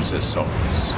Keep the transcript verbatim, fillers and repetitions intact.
uses souls.